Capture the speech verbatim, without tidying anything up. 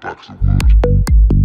box of wood.